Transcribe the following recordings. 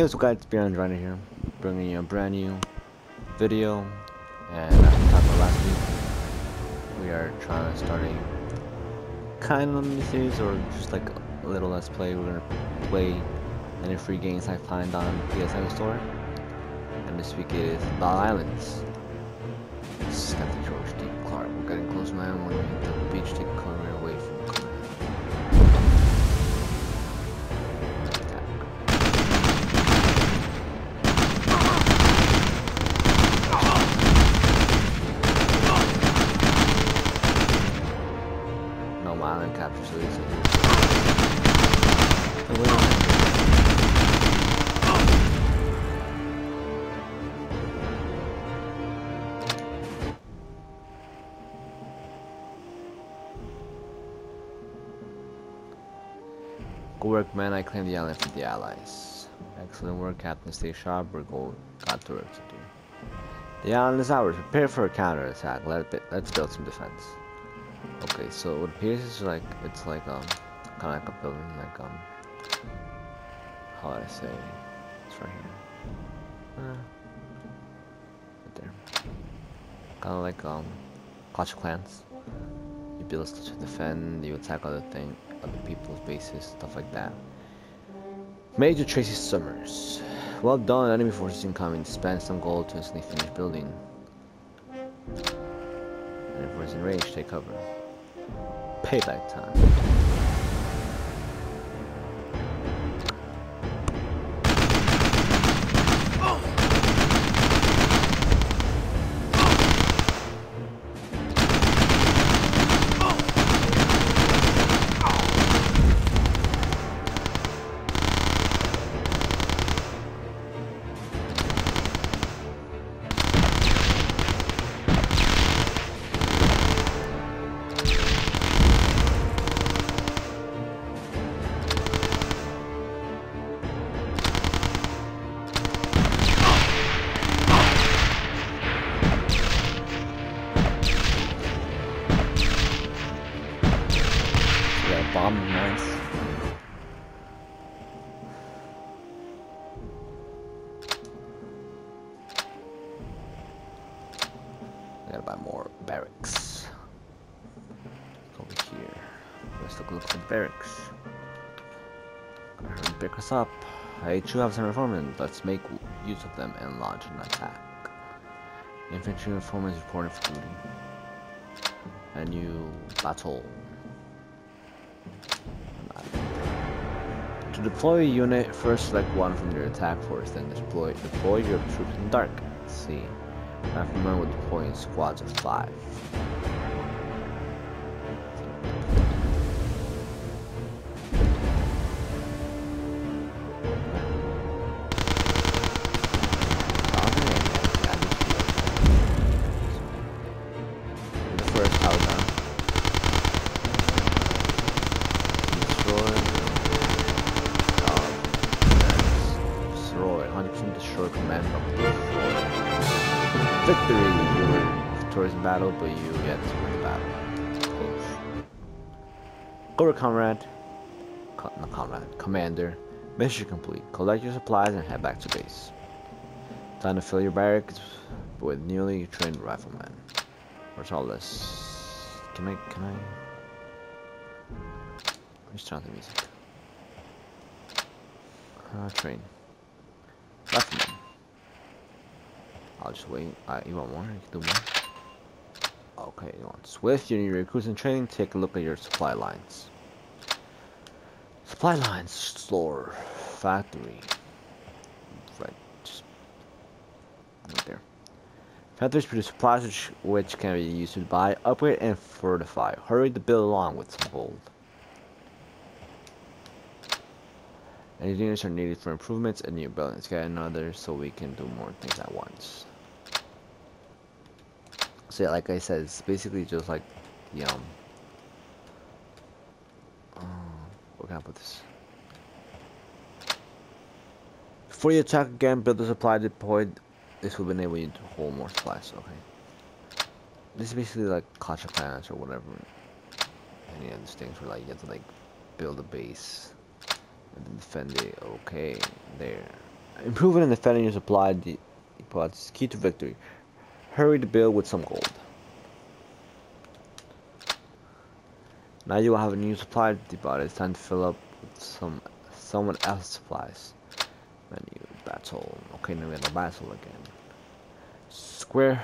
Hey, what's up guys, it's B&R right here, bringing you a brand new video. And as we talked about last week, we are trying to start a kind of mini series, or just like a little let's play. We're going to play any free games I find on the PSN store. And this week it is Battle Islands. This is got the George D. Clark. We're getting close to my own when we hit the beach to corner away from work, man. I claim the island for the allies. Excellent work, Captain. Stay sharp. We're got to work to do. The island is ours. Prepare for a counter attack. Let's build some defense. Okay, so what appears is like it's like kind of like a building, like how do I say? It's right here. Right there. Kind of like Clutch Clans. You build stuff to defend. You attack other people's bases, stuff like that. Major Tracy Summers. Well done, enemy forces incoming. Spend some gold to instantly finish building. Enemy forces enraged, take cover. Payback time. Gotta buy more barracks. Over here. Let's look for barracks. Gotta hurry and pick us up. I too have some informants. Let's make use of them and launch an attack. Infantry informants reported for duty. A new battle. To deploy a unit, first select one from your attack force, then deploy your troops in dark. Let's see. I remember with deploying squads of 5. Victory! You were victorious in battle, but you yet to win the battle. Close. Go over, comrade. Commander. Mission complete. Collect your supplies and head back to base. Time to fill your barracks with newly trained riflemen. Where's all this? Can I? I'm just trying the music. Train. Riflemen. I'll just wait. You want more? You can do more. Okay, you want Swift, you need recruits and training. Take a look at your supply lines. Supply lines, store, factory. Right, just right there. Factories produce supplies which can be used to buy, upgrade, and fortify. Hurry to build along with some gold. Engineers are needed for improvements and new buildings. Get another so we can do more things at once. So yeah, like I said, it's basically just like the where can I put this? Before you attack again, build the supply deployed. This will enable you to hold more supplies. Okay. This is basically like Clash of Planets or whatever. Any of these things where like you have to like build a base and then defend it. Okay, there. Improving and defending your supply pods is key to victory. Hurry to build with some gold. Now you will have a new supply depot. It's time to fill up with someone else's supplies. Menu battle. Okay, now we have a battle again. Square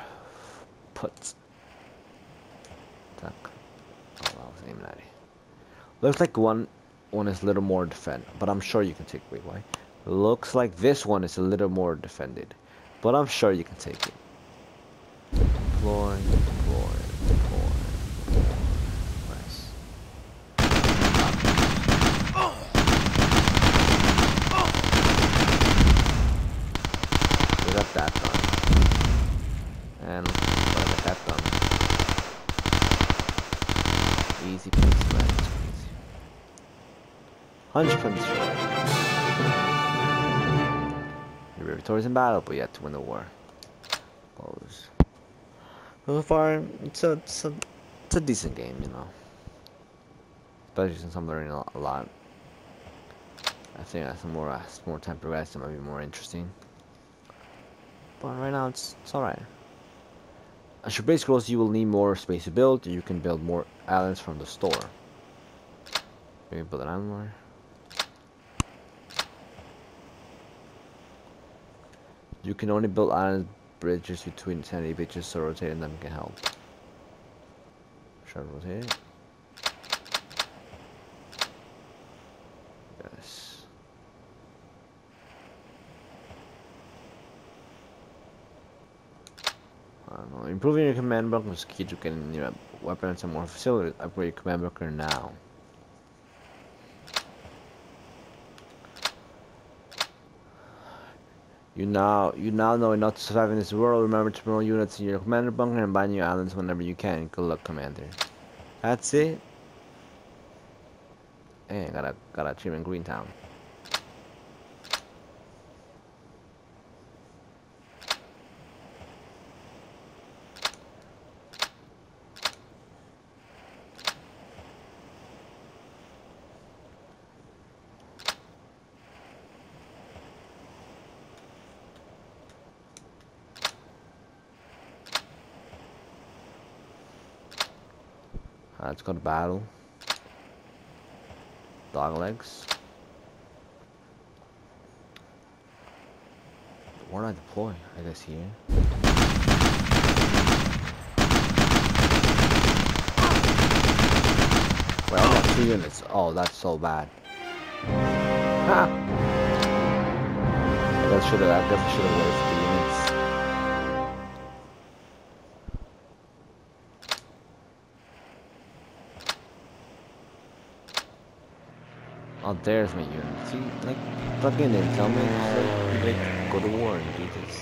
puts. Attack. Oh, I was aiming at it. Looks like one is a little more defend, but I'm sure you can take. Wait, why? Looks like this one is a little more defended, but I'm sure you can take it. Deploying, deploying, deploying. That done, and let's get that done. Easy peasy, man. Easy. 100%. Your victory is in battle, but you have to win the war. Close. So far, it's a decent game, you know. Especially since I'm learning a lot. I think that's more time to rest. It might be more interesting. But right now it's alright. As your base grows, you will need more space to build. You can build more islands from the store. Maybe build an island more. You can only build island bridges between sandy beaches, so rotating them can help. Should I rotate it? Improving your command bunker is key to getting your weapons and more facilities. Upgrade your command bunker now. You now know enough to survive in this world. Remember to promote units in your commander bunker and buy new islands whenever you can. Good luck, Commander. That's it. Hey, got an achievement, Green Town. Let's go to battle. Dog legs. Where do I deploy? I guess here. Well, I got 2 units. Oh, that's so bad. Ha! I guess I should have waited for the units. Oh, there's my unit. See, like, fucking didn't tell me. Like, go to war and do this.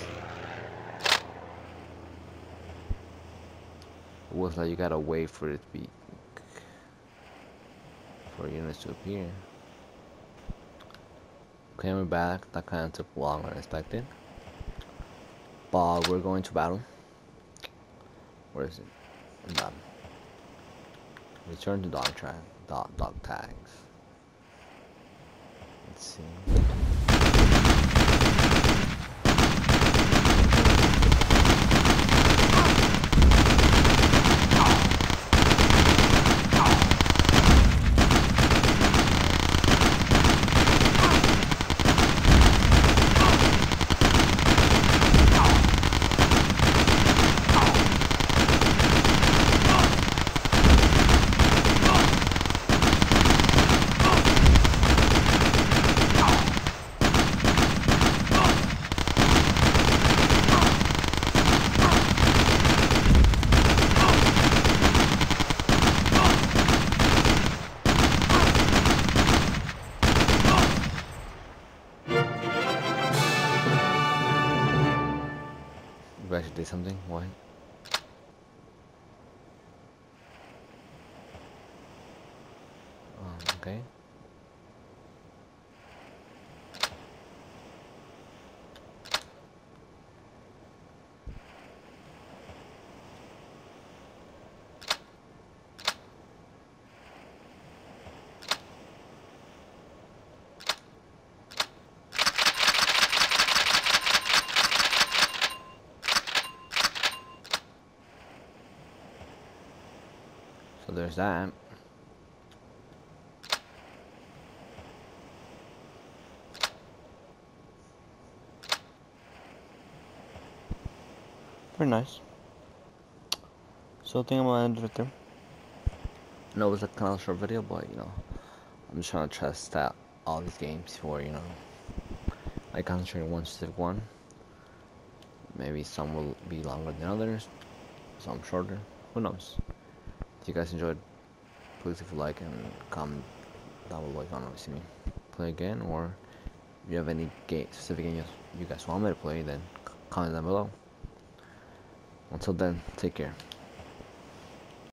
It was like you gotta wait for it to be. For units to appear. Okay, we're back. That kind of took longer than expected. But we're going to battle. Where is it? In battle. Return to dog track. Dog tags. Let's see. I should do something. Why? Okay. So there's that. Pretty nice. So I think I'm gonna end right there. I know it was a kind of short video, but you know, I'm just trying to test out all these games before, you know, I concentrate on one specific one. Maybe some will be longer than others, some shorter, who knows. If you guys enjoyed, please leave a like and comment down below if you want to see me play again, or if you have any specific games you guys want me to play, then comment down below. Until then, take care.